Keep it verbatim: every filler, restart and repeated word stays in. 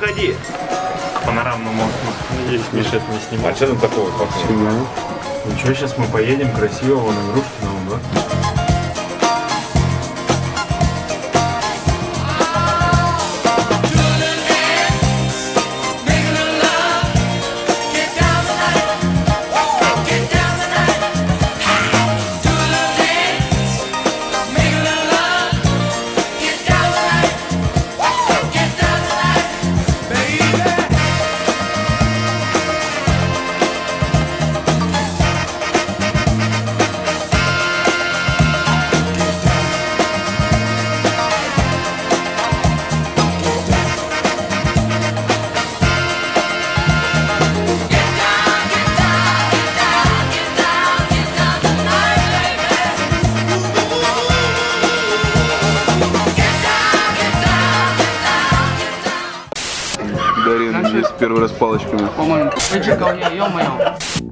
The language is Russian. заходи. Панорамно можно. Надеюсь, Миша это не снимает. А что там такого? Снимаю. Ну что, сейчас мы поедем красиво вон Игрушкиного, да? Первый раз палочками. По-моему, ё-моё.